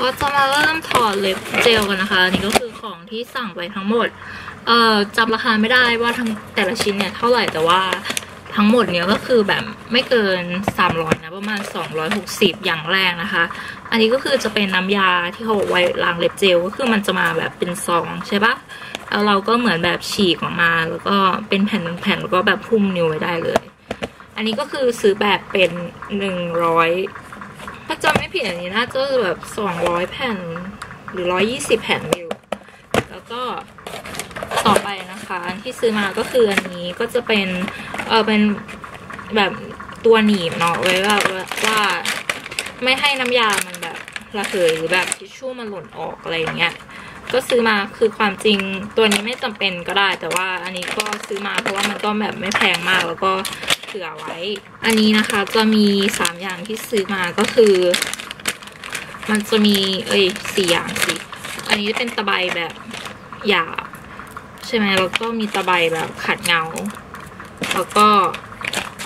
ก็จะมาเริ่มถอดเล็บเจลกันนะคะนี่ก็คือของที่สั่งไว้ทั้งหมดจำราคาไม่ได้ว่าทั้งแต่ละชิ้นเนี่ยเท่าไหร่แต่ว่าทั้งหมดเนี่ยก็คือแบบไม่เกิน300นะประมาณ260อย่างแรกนะคะอันนี้ก็คือจะเป็นน้ำยาที่เขาบอกไว้ล้างเล็บเจลก็คือมันจะมาแบบเป็นซองใช่ปะแล้วเราก็เหมือนแบบฉีกออกมาแล้วก็เป็นแผ่นเป็นแผ่นแล้วก็แบบหุ้มนิ้วไว้ได้เลยอันนี้ก็คือซื้อแบบเป็น100ถ้าจำไม่ผิดอันนี้น่าจะแบบ200แผ่นหรือ120แผ่นวิวแล้วก็ต่อไปนะคะที่ซื้อมาก็คืออันนี้ก็จะเป็นเป็นแบบตัวหนีบเนาะไว้แบบว่าไม่ให้น้ำยามันแบบระเหยหรือแบบทิชชู่มันหล่นออกอะไรอย่างเงี้ยก็ซื้อมาคือความจริงตัวนี้ไม่จำเป็นก็ได้แต่ว่าอันนี้ก็ซื้อมาเพราะว่ามันก็แบบไม่แพงมากแล้วก็เผื่อไว้อันนี้นะคะจะมี3อย่างที่ซื้อมาก็คือมันจะมี4อย่างสิอันนี้จะเป็นตะไบแบบหยาบใช่ไหมแล้วก็มีตะไบแบบขัดเงาแล้วก็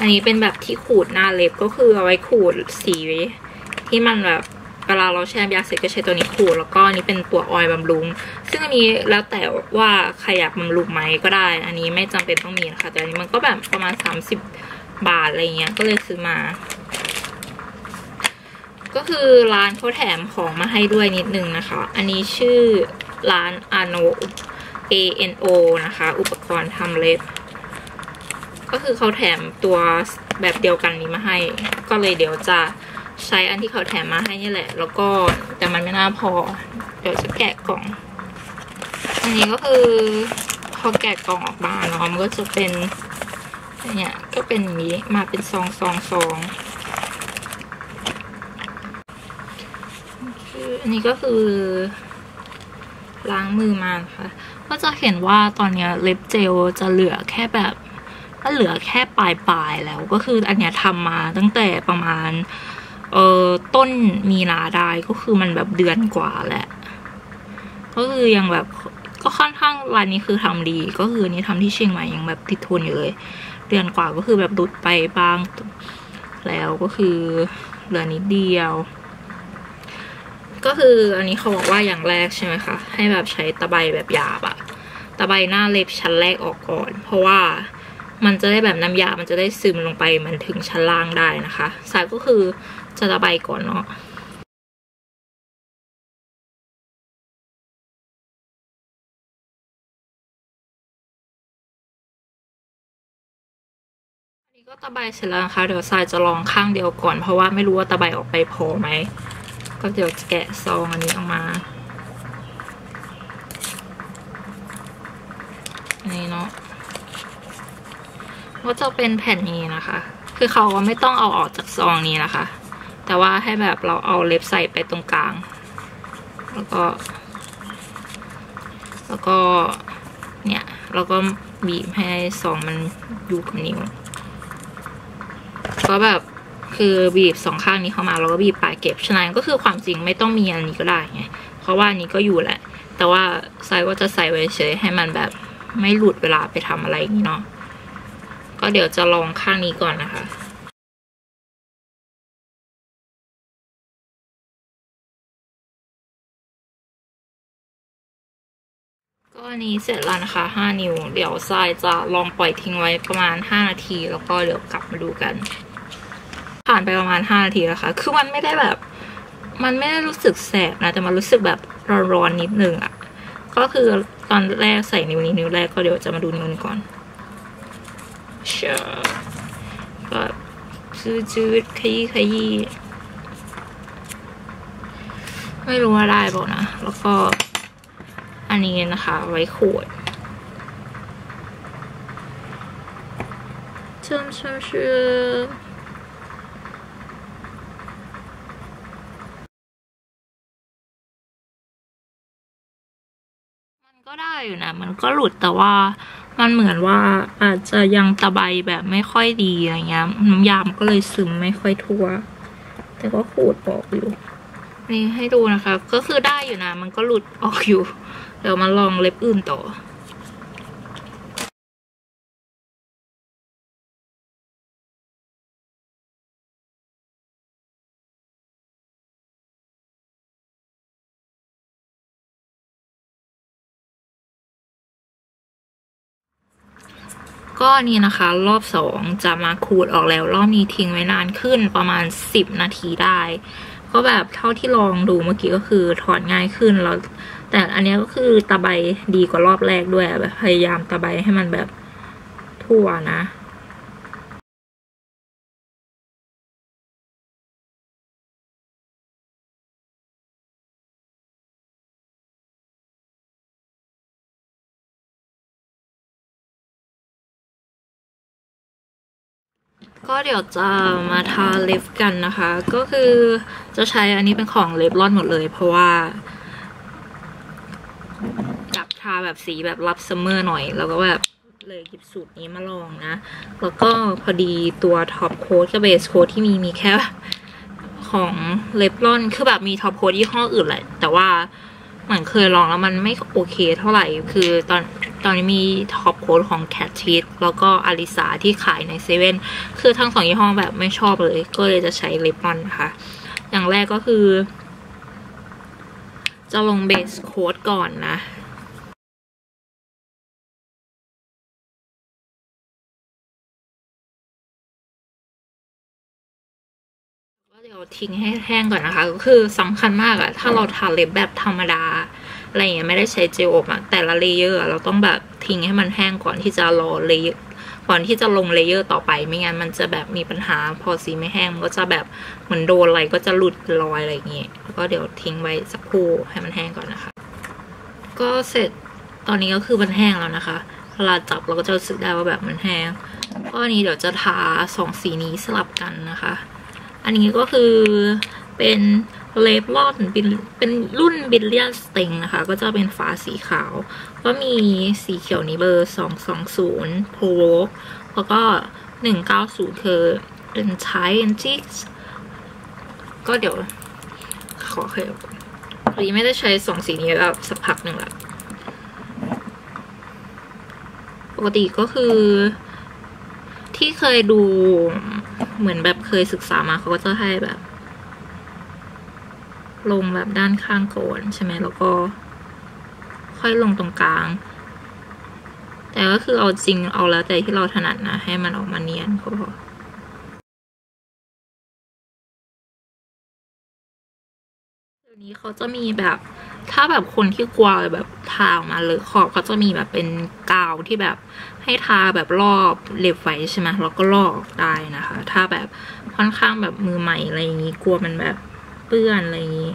อันนี้เป็นแบบที่ขูดหน้าเล็บก็คือเอาไว้ขูดสีที่มันแบบเวลาเราแช่ยาเสร็จก็ใช้ตัวนี้ขูดแล้วก็อันนี้เป็นตัวออยล์บำรุงซึ่งอันนี้แล้วแต่ว่าใครอยากบำรุงไหมก็ได้อันนี้ไม่จำเป็นต้องมีนะคะแต่อันนี้มันก็แบบประมาณ30 บาทอะไรเงี้ยก็เลยซื้อมาก็คือร้านเขาแถมของมาให้ด้วยนิดนึงนะคะอันนี้ชื่อร้าน Ano A-N-O นะคะอุปกรณ์ทำเล็บก็คือเขาแถมตัวแบบเดียวกันนี้มาให้ก็เลยเดี๋ยวจะใช้อันที่เขาแถมมาให้นี่แหละแล้วก็แต่มันไม่น่าพอเดี๋ยวจะแกะกล่องอันนี้ก็คือพอแกะกล่องออกมาเนาะมันก็จะเป็นเนี่ยก็เป็นอย่างนี้มาเป็นซองอันนี้ก็คือล้างมือมาค่ะก็จะเห็นว่าตอนนี้เล็บเจลจะเหลือแค่แบบก็เหลือแค่ปลายแล้วก็คืออันเนี้ยทำมาตั้งแต่ประมาณต้นมีนาได้ก็คือมันแบบเดือนกว่าแหละก็คือยังแบบก็ค่อนข้างร้านนี้คือทำดีก็คือนี้ทำที่เชียงใหม่ยังแบบติดทนอยู่เลยเดือนกว่าก็คือแบบดุดไปบ้างแล้วก็คือเหลือนิดเดียวก็คืออันนี้เขาบอกว่าอย่างแรกใช่ไหมคะให้แบบใช้ตะไบแบบหยาบอะตะไบหน้าเล็บชั้นแรกออกก่อนเพราะว่ามันจะได้แบบน้ำยามันจะได้ซึมลงไปมันถึงชั้นล่างได้นะคะสายก็คือจะตะไบก่อนเนาะอันนี้ก็ตะไบเสร็จแล้วนะคะเดี๋ยวสายจะลองข้างเดียวก่อนเพราะว่าไม่รู้ว่าตะไบออกไปพอไหมก็เดี๋ยวจะแกะซองอันนี้ออกมาอันนี้เนาะก็จะเป็นแผ่นนี้นะคะคือเขาก็ไม่ต้องเอาออกจากซองนี้นะคะแต่ว่าให้แบบเราเอาเล็บใส่ไปตรงกลางแล้วก็เนี่ยเราก็บีบให้ซองมันอยู่กับนิ้วก็แบบคือบีบสองข้างนี้เข้ามาเราก็บีบปลายเก็บฉะนั้นก็คือความจริงไม่ต้องมีอันนี้ก็ได้ไงเพราะว่านี้ก็อยู่แหละแต่ว่าไซส์ก็จะใส่ไว้เฉยให้มันแบบไม่หลุดเวลาไปทำอะไรอย่างนี้เนาะก็เดี๋ยวจะลองข้างนี้ก่อนนะคะก็อันนี้เสร็จแล้วนะคะ5 นิ้วเดี๋ยวไซส์จะลองปล่อยทิ้งไว้ประมาณ5 นาทีแล้วก็เดี๋ยวกลับมาดูกันผ่านไปประมาณ5 นาทีแล้วค่ะคือมันไม่ได้แบบมันไม่ได้รู้สึกแสบนะแต่มันรู้สึกแบบร้อนๆนิดนึงอ่ะก็คือตอนแรกใส่นิ้วนี้นิ้วแรกก็เดี๋ยวจะมาดูนิ้วนี้ก่อนเชื่อก็จืดๆขยี้ไม่รู้ว่าได้บอกนะแล้วก็อันนี้นะคะไว้ขวดเชื่อก็ได้อยู่นะมันก็หลุดแต่ว่ามันเหมือนว่าอาจจะยังตะไบแบบไม่ค่อยดีอะไรเงี้ยน้ำยาก็เลยซึมไม่ค่อยทั่วแต่ก็ขูดออกอยู่นี่ให้ดูนะคะก็คือได้อยู่นะมันก็หลุดออกอยู่เดี๋ยวมาลองเล็บอื่นต่อ ก็นี่นะคะรอบ2จะมาขูดออกแล้วรอบนี้ทิ้งไว้นานขึ้นประมาณ10นาทีได้ก็แบบเท่าที่ลองดูเมื่อกี้ก็คือถอดง่ายขึ้นแล้วแต่อันนี้ก็คือตะไบดีกว่ารอบแรกด้วยแบบพยายามตะไบให้มันแบบทั่วนะก็เดี๋ยวจะมาทาเล็บกันนะคะก็คือจะใช้อันนี้เป็นของเล็บร่อนหมดเลยเพราะว่าอยากทาแบบสีแบบรับซัมเมอร์หน่อยแล้วก็แบบเลยหยิบสูตรนี้มาลองนะแล้วก็พอดีตัวท็อปโค้ดกับเบสโค้ดที่มีแค่ของเล็บร่อนคือแบบมีท็อปโค้ดยี่ห้ออื่นแหละแต่ว่าเหมือนเคยลองแล้วมันไม่โอเคเท่าไหร่คือตอนนี้มีท็อปโค้ดของแคทชีทแล้วก็อาริสาที่ขายในเซเว่นคือทั้ง2ยี่ห้อแบบไม่ชอบเลยก็เลยจะใช้เล็บร่อนค่ะอย่างแรกก็คือจะลงเบสโค้ดก่อนนะเดี๋ยวทิ้งให้แห้งก่อนนะคะก็คือสำคัญมากอะถ้าเราทาเล็บแบบธรรมดาอะไรอย่างเงี้ยไม่ได้ใช้เจลอบอะแต่ละเลเยอร์เราต้องแบบทิ้งให้มันแห้งก่อนที่จะรอเลเยอร์ก่อนที่จะลงเลเยอร์ต่อไปไม่งั้นมันจะแบบมีปัญหาพอสีไม่แห้งมันก็จะแบบเหมือนโดนอะไรก็จะหลุดลอยอะไรอย่างเงี้ยก็เดี๋ยวทิ้งไว้สักครู่ให้มันแห้งก่อนนะคะก็เสร็จตอนนี้ก็คือมันแห้งแล้วนะคะเวลาจับเราก็จะรู้สึกได้ว่าแบบมันแห้งก็อันนี้เดี๋ยวจะทา2สีนี้สลับกันนะคะอันนี้ก็คือเป็นเล็บร่อนเป็นรุ่นบิลเลียนสติงนะคะก็จะเป็นฝาสีขาวก็มีสีเขียวนี้เบอร์220 Pro Work แล้วก็190คือเป็นใช้จิกก็เดี๋ยวขอเคยพอดีไม่ได้ใช้2สีนี้แบบสักพักหนึ่งละปกติก็คือที่เคยดูเหมือนแบบเคยศึกษามาเขาก็จะให้แบบลงแบบด้านข้างก่อนใช่ไหมแล้วก็ค่อยลงตรงกลางแต่ก็คือเอาจริงเอาแล้วแต่ที่เราถนัดนะให้มันออกมาเนียนก็พอเดี๋ยวนี้เขาจะมีแบบถ้าแบบคนที่กลัวแบบทาออกมาเลอะขอบเขาจะมีแบบเป็นกาวที่แบบให้ทาแบบรอบเล็บไว้ใช่ไหมแล้วก็ลอกได้นะคะถ้าแบบค่อนข้างแบบมือใหม่อะไรอย่างนี้กลัวมันแบบเปื้อนอะไรอย่างนี้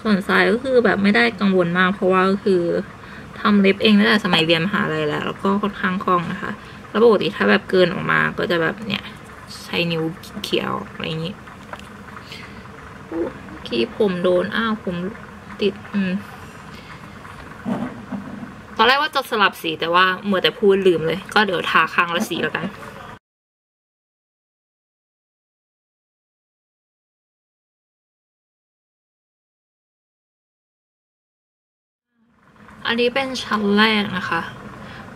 ส่วนทรายก็คือแบบไม่ได้กังวลมากเพราะว่าก็คือทำเล็บเองตั้งแต่สมัยเรียนมหาลัยแล้วก็ค่อนข้างคล่องนะคะแล้วปกติถ้าแบบเกินออกมาก็จะแบบเนี่ยใช้นิ้วเขี่ยอะไรอย่างนี้ที่ผมโดนอ้าวผมติดตอนแรกว่าจะสลับสีแต่ว่าเมื่อแต่พูดลืมเลยก็เดี๋ยวทาข้างละสีแล้วกันอันนี้เป็นชั้นแรกนะคะ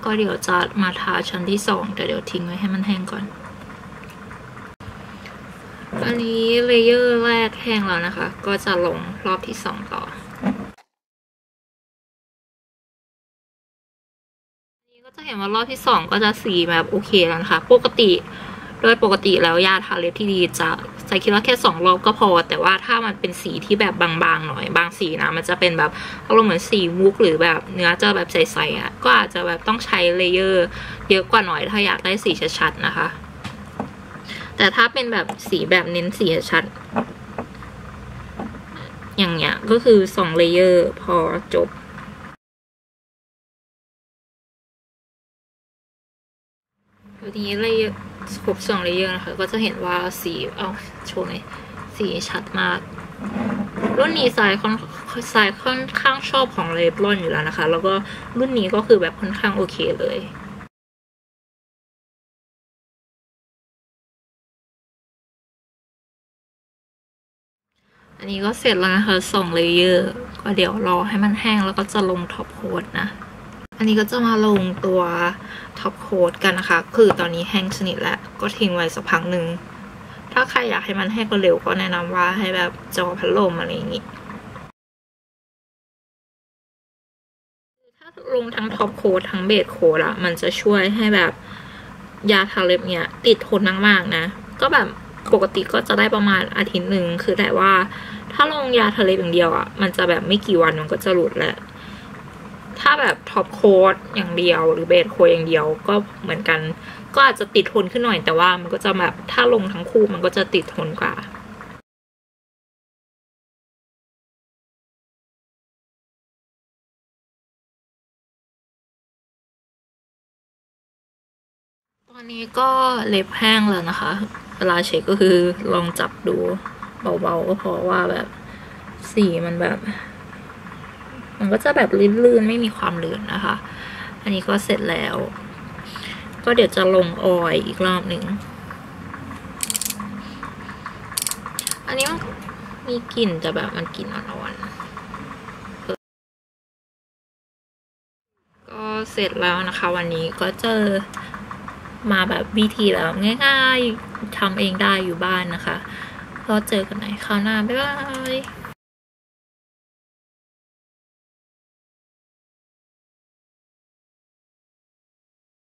ก็เดี๋ยวจะมาทาชั้นที่2แต่เดี๋ยวทิ้งไว้ให้มันแห้งก่อนอันนี้เลเยอร์แรกแห้งแล้วนะคะก็จะลงรอบที่2ต่อนี้ก็จะเห็นว่ารอบที่2ก็จะสีแบบโอเคแล้วนะคะโดยปกติแล้วยาทาเล็บที่ดีจะใส่คิดว่าแค่2รอบก็พอแต่ว่าถ้ามันเป็นสีที่แบบบางๆหน่อยบางสีนะมันจะเป็นแบบอารมณ์เหมือนสีมุกหรือแบบเนื้อจะแบบใสๆอ่ะก็อาจจะแบบต้องใช้เลเยอร์เยอะกว่าหน่อยถ้าอยากได้สีชัดๆนะคะแต่ถ้าเป็นแบบสีแบบเน้นสีชัดอย่างเงี้ยก็คือ2เลเยอร์พอจบตัวนี้เลเยอร์ครบ2เลเยอร์นะคะก็จะเห็นว่าสีโชว์เลยสีชัดมากรุ่นนี้สายค่อนข้างชอบของเลเยอร์ร่อนอยู่แล้วนะคะแล้วก็รุ่นนี้ก็คือแบบค่อนข้างโอเคเลยอันนี้ก็เสร็จแล้วนะคะ2เลเยอร์ก็เดี๋ยวรอให้มันแห้งแล้วก็จะลงท็อปโค้ดนะอันนี้ก็จะมาลงตัวท็อปโค้ดกันนะคะคือตอนนี้แห้งสนิทแล้วก็ทิ้งไว้สักพักหนึ่งถ้าใครอยากให้มันแห้งเร็วก็แนะนำว่าให้แบบจอพัดลมอะไรอย่างนี้ถ้า ลงทั้งท็อปโค้ดทั้งเบสโค้ดอะมันจะช่วยให้แบบยาทาเล็บเนี่ยติดทนมากๆนะก็แบบปกติก็จะได้ประมาณอาทิตย์หนึ่งคือแต่ว่าถ้าลงยาทาเล็บอย่างเดียวอะมันจะแบบไม่กี่วันมันก็จะหลุดแหละถ้าแบบท็อปโค้ดอย่างเดียวหรือเบสโค้ดอย่างเดียวก็เหมือนกันก็อาจจะติดทนขึ้นหน่อยแต่ว่ามันก็จะแบบถ้าลงทั้งคู่มันก็จะติดทนกว่าตอนนี้ก็เล็บแห้งแล้วนะคะเวลาเช็คก็คือลองจับดูเบาๆก็พอว่าแบบสีมันแบบมันก็จะแบบลื่นๆไม่มีความลื่นนะคะอันนี้ก็เสร็จแล้วก็เดี๋ยวจะลงออยล์อีกรอบหนึ่งอันนี้มันมีกลิ่นแต่แบบมันกลิ่นอ่อนๆก็เสร็จแล้วนะคะวันนี้ก็เจอมาแบบวิธีแล้วง่ายๆทำเองได้อยู่บ้านนะคะรอเจอกันไหนคราวหน้าบ๊ายบาย